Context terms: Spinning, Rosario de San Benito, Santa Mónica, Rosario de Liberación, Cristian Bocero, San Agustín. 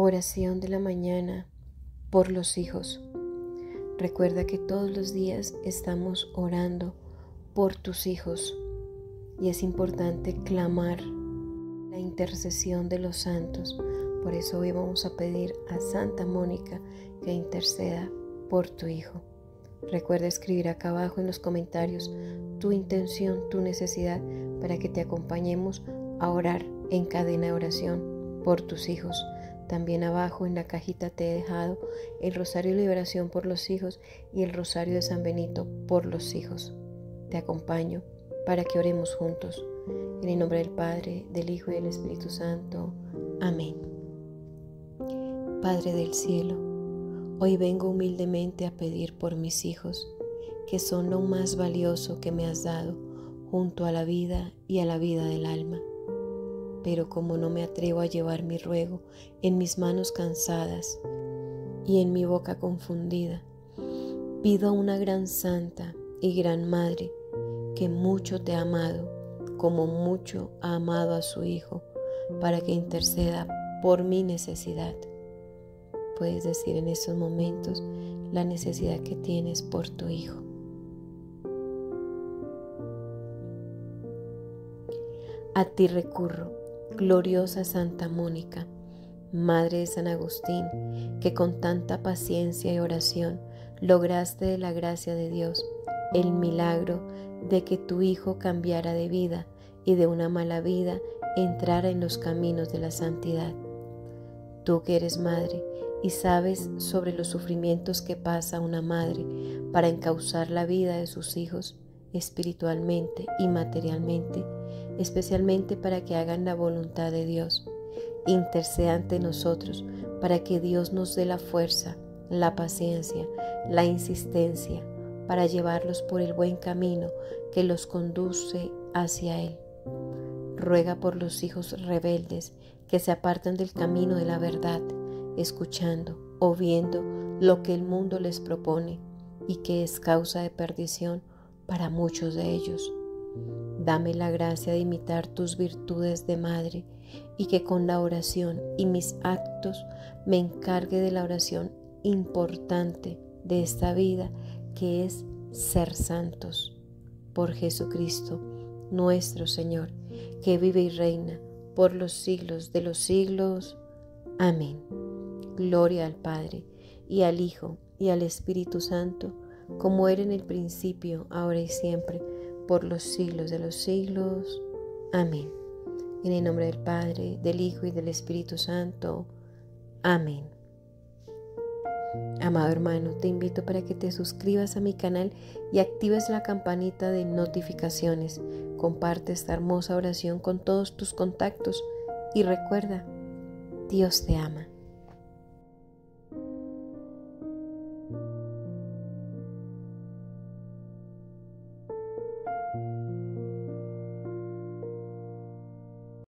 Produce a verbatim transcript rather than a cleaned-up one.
Oración de la mañana por los hijos. Recuerda que todos los días estamos orando por tus hijos y es importante clamar la intercesión de los santos. Por eso hoy vamos a pedir a Santa Mónica que interceda por tu hijo. Recuerda escribir acá abajo en los comentarios tu intención, tu necesidad, para que te acompañemos a orar en cadena de oración por tus hijos. También abajo en la cajita te he dejado el Rosario de Liberación por los hijos y el Rosario de San Benito por los hijos. Te acompaño para que oremos juntos. En el nombre del Padre, del Hijo y del Espíritu Santo. Amén. Padre del cielo, hoy vengo humildemente a pedir por mis hijos, que son lo más valioso que me has dado junto a la vida y a la vida del alma. Pero como no me atrevo a llevar mi ruego en mis manos cansadas y en mi boca confundida, pido a una gran santa y gran madre que mucho te ha amado, como mucho ha amado a su hijo, para que interceda por mi necesidad. Puedes decir en estos momentos la necesidad que tienes por tu hijo. A ti recurro, gloriosa Santa Mónica, Madre de San Agustín, que con tanta paciencia y oración lograste de la gracia de Dios el milagro de que tu hijo cambiara de vida y de una mala vida entrara en los caminos de la santidad. Tú que eres madre y sabes sobre los sufrimientos que pasa una madre para encauzar la vida de sus hijos espiritualmente y materialmente, especialmente para que hagan la voluntad de Dios. Intercede ante nosotros para que Dios nos dé la fuerza, la paciencia, la insistencia para llevarlos por el buen camino que los conduce hacia Él. Ruega por los hijos rebeldes que se apartan del camino de la verdad, escuchando o viendo lo que el mundo les propone y que es causa de perdición para muchos de ellos. Dame la gracia de imitar tus virtudes de madre y que con la oración y mis actos me encargue de la oración importante de esta vida, que es ser santos. Por Jesucristo nuestro Señor, que vive y reina por los siglos de los siglos. Amén. Gloria al Padre, y al Hijo, y al Espíritu Santo, como era en el principio, ahora y siempre, por los siglos de los siglos. Amén. En el nombre del Padre, del Hijo y del Espíritu Santo. Amén. Amado hermano, te invito para que te suscribas a mi canal y actives la campanita de notificaciones. Comparte esta hermosa oración con todos tus contactos y recuerda, Dios te ama.